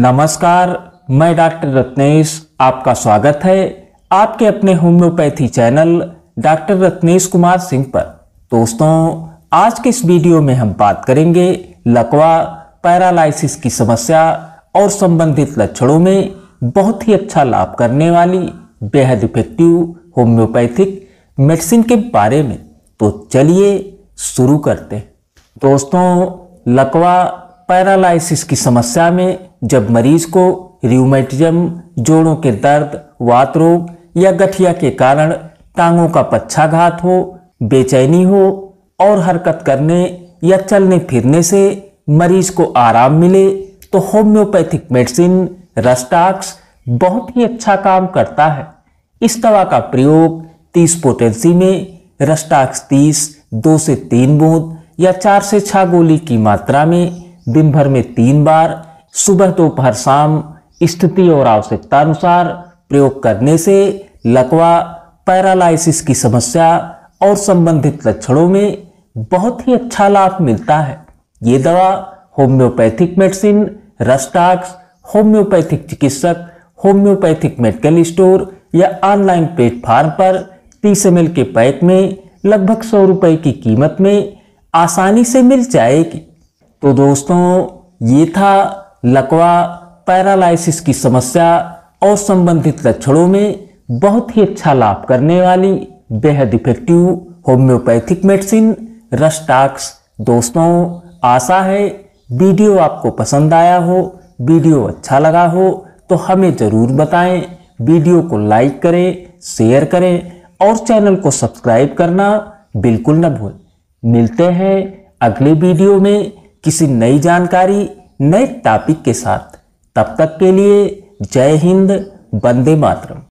नमस्कार, मैं डॉक्टर रत्नेश, आपका स्वागत है आपके अपने homeopathy channel doctor Ratnesh Kumar Singh पर। दोस्तों, आज के इस वीडियो में हम बात करेंगे लकवा, पैरालिसिस की समस्या और संबंधित लक्षणों में बहुत ही अच्छा लाभ करने वाली बेहद इफेक्टिव होम्योपैथिक मेडिसिन के बारे में। तो चलिए शुरू करते हैं। दोस्तों, लकवा पैरालिसिस की समस्या में जब मरीज को र्यूमेटिज्म, जोड़ों के दर्द, वात रोग या गठिया के कारण टांगों का पक्षाघात हो, बेचैनी हो और हरकत करने या चलने फिरने से मरीज को आराम मिले तो होम्योपैथिक मेडिसिन रस टॉक्स बहुत ही अच्छा काम करता है। इस दवा का प्रयोग 30 पोटेंसी में रस टॉक्स 30 2 से 3 बूंद या 4 से 6 गोली की मात्रा में दिन भर में 3 बार सुबह, दोपहर, शाम स्थिति और आवश्यकता अनुसार प्रयोग करने से लकवा, पैरालिसिस की समस्या और संबंधित लक्षणों में बहुत ही अच्छा लाभ मिलता है। ये दवा homeopathic medicine rhus tox homeopathic चिकित्सक, होम्योपैथिक मेडिकल स्टोर या ऑनलाइन प्लेटफॉर्म पर 30 ml के पैक में लगभग 100 रुपये की कीमत में आसानी से मिल जाएगी। तो दोस्तों, ये था लकवा, पैरालिसिस की समस्या और संबंधित लक्षणों में बहुत ही अच्छा लाभ करने वाली बेहद effective homeopathic medicine rhus tox. दोस्तों, आशा है वीडियो आपको पसंद आया हो, वीडियो अच्छा लगा हो तो हमें ज़रूर बताएं। वीडियो को लाइक करें, शेयर करें और चैनल को सब्सक्राइब करना बिल्कुल न भूलें। मिलते हैं अगले वीडियो में किसी नई जानकारी, नए टॉपिक के साथ। तब तक के लिए जय हिंद, वंदे मातरम।